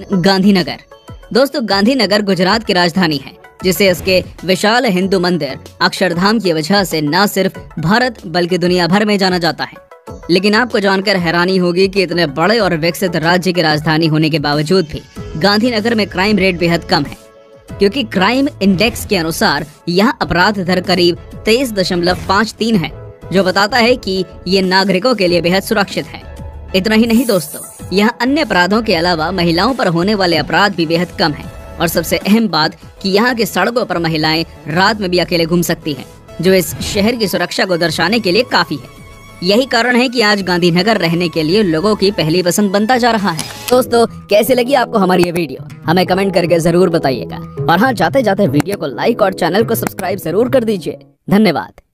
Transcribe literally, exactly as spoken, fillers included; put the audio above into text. गांधीनगर। दोस्तों गांधीनगर गुजरात की राजधानी है, जिसे इसके विशाल हिंदू मंदिर अक्षरधाम की वजह से न सिर्फ भारत बल्कि दुनिया भर में जाना जाता है। लेकिन आपको जानकर हैरानी होगी कि इतने बड़े और विकसित राज्य की राजधानी होने के बावजूद भी गांधीनगर में क्राइम रेट बेहद कम है, क्योंकि क्राइम इंडेक्स के अनुसार यहां अपराध दर करीब तेईस दशमलव पाँच तीन है, जो बताता है कि ये नागरिकों के लिए बेहद सुरक्षित है। इतना ही नहीं दोस्तों, यहां अन्य अपराधों के अलावा महिलाओं पर होने वाले अपराध भी बेहद कम हैं। और सबसे अहम बात कि यहां के सड़कों पर महिलाएं रात में भी अकेले घूम सकती हैं, जो इस शहर की सुरक्षा को दर्शाने के लिए काफी है। यही कारण है कि आज गांधीनगर रहने के लिए लोगों की पहली पसंद बनता जा रहा है। दोस्तों कैसे लगी आपको हमारी ये वीडियो, हमें कमेंट करके जरूर बताइएगा। और हाँ, जाते जाते वीडियो को लाइक और चैनल को सब्सक्राइब जरूर कर दीजिए। धन्यवाद।